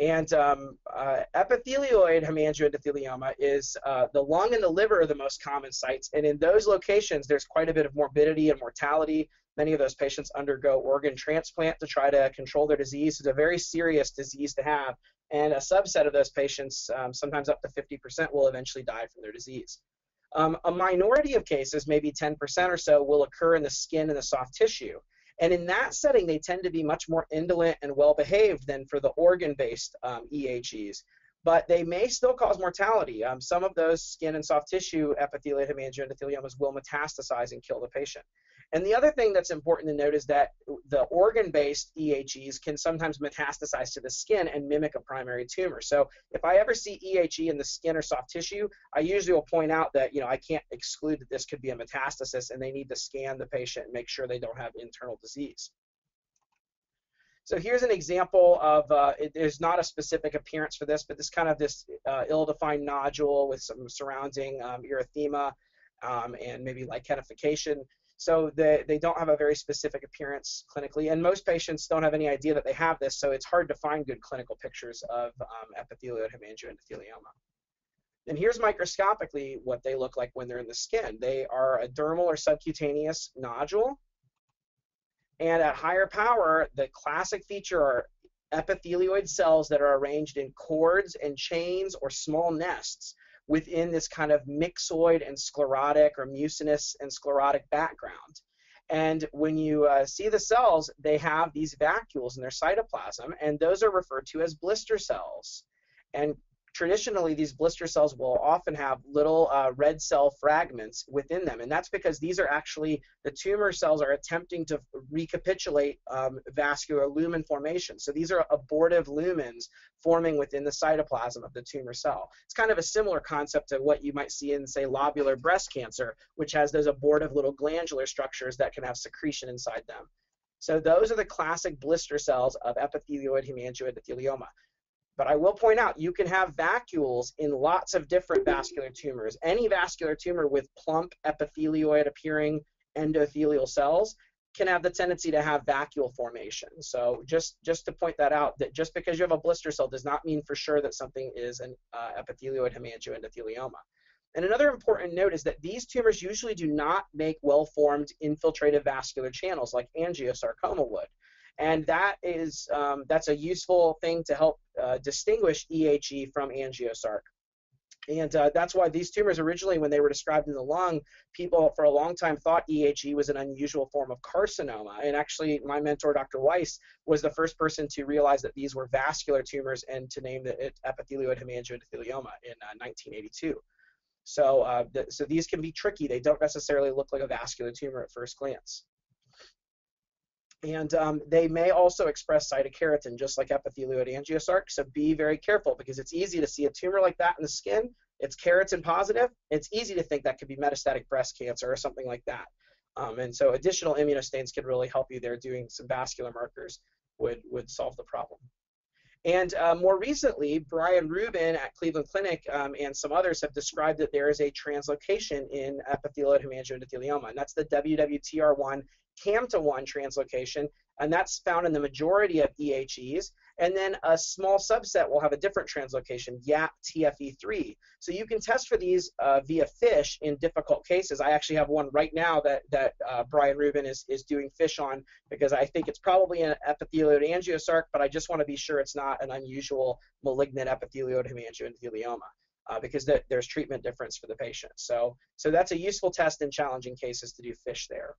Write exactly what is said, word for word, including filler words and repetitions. And um, uh, epithelioid hemangioendothelioma is uh, the lung and the liver are the most common sites, and in those locations there's quite a bit of morbidity and mortality. Many of those patients undergo organ transplant to try to control their disease. It's a very serious disease to have, and a subset of those patients, um, sometimes up to fifty percent, will eventually die from their disease. Um, a minority of cases, maybe ten percent or so, will occur in the skin and the soft tissue. And in that setting, they tend to be much more indolent and well-behaved than for the organ-based um, E H Es. But they may still cause mortality. Um, some of those skin and soft tissue epithelioid hemangioendotheliomas will metastasize and kill the patient. And the other thing that's important to note is that the organ-based E H Es can sometimes metastasize to the skin and mimic a primary tumor. So if I ever see E H E in the skin or soft tissue, I usually will point out that, you know, I can't exclude that this could be a metastasis, and they need to scan the patient and make sure they don't have internal disease. So here's an example of, uh, it, there's not a specific appearance for this, but this kind of this uh, ill-defined nodule with some surrounding um, erythema um, and maybe lichenification. So they, they don't have a very specific appearance clinically, and most patients don't have any idea that they have this, so it's hard to find good clinical pictures of um, epithelioid hemangioendothelioma. And here's microscopically what they look like when they're in the skin. They are a dermal or subcutaneous nodule, and at higher power, the classic feature are epithelioid cells that are arranged in cords and chains or small nests within this kind of myxoid and sclerotic or mucinous and sclerotic background. And when you uh, see the cells, they have these vacuoles in their cytoplasm, and those are referred to as blister cells. And traditionally, these blister cells will often have little uh, red cell fragments within them, and that's because these are actually, the tumor cells are attempting to recapitulate um, vascular lumen formation. So these are abortive lumens forming within the cytoplasm of the tumor cell. It's kind of a similar concept to what you might see in, say, lobular breast cancer, which has those abortive little glandular structures that can have secretion inside them. So those are the classic blister cells of epithelioid hemangioendothelioma. But I will point out, you can have vacuoles in lots of different vascular tumors. Any vascular tumor with plump epithelioid appearing endothelial cells can have the tendency to have vacuole formation. So just, just to point that out, that just because you have a blister cell does not mean for sure that something is an uh, epithelioid hemangioendothelioma. And another important note is that these tumors usually do not make well-formed infiltrative vascular channels like angiosarcoma would. And that is, um, that's a useful thing to help uh, distinguish E H E from angiosarc. And uh, that's why these tumors originally, when they were described in the lung, people for a long time thought E H E was an unusual form of carcinoma. And actually, my mentor, Doctor Weiss, was the first person to realize that these were vascular tumors and to name it epithelioid hemangioendothelioma in uh, nineteen eighty-two. So, uh, th so these can be tricky. They don't necessarily look like a vascular tumor at first glance. And um, they may also express cytokeratin, just like epithelioid angiosarcs, so be very careful, because it's easy to see a tumor like that in the skin. It's keratin positive. It's easy to think that could be metastatic breast cancer or something like that. Um, and so additional immunostains could really help you there. Doing some vascular markers would, would solve the problem. And uh, more recently, Brian Rubin at Cleveland Clinic um, and some others have described that there is a translocation in epithelioid hemangioendothelioma, and that's the W W T R one CAMTA one translocation, and that's found in the majority of E H Es, and then a small subset will have a different translocation, Y A P T F E three. So you can test for these uh, via FISH in difficult cases. I actually have one right now that, that uh, Brian Rubin is, is doing FISH on, because I think it's probably an epithelioid angiosarc, but I just want to be sure it's not an unusual malignant epithelioid hemangioendothelioma. Uh, because th there's treatment difference for the patient. So, so that's a useful test in challenging cases to do FISH there.